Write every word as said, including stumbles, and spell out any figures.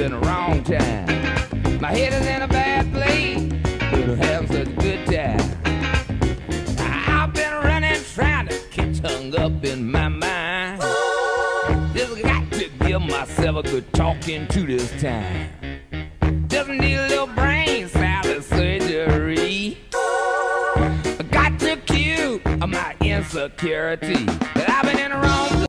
in the wrong time. My head is in a bad place, but I'm having such a good time. I've been running, trying to get hung up in my mind. Just got to give myself a good talking to this time. Just need a little brain salad surgery. Got to cue my insecurity, but I've been in the wrong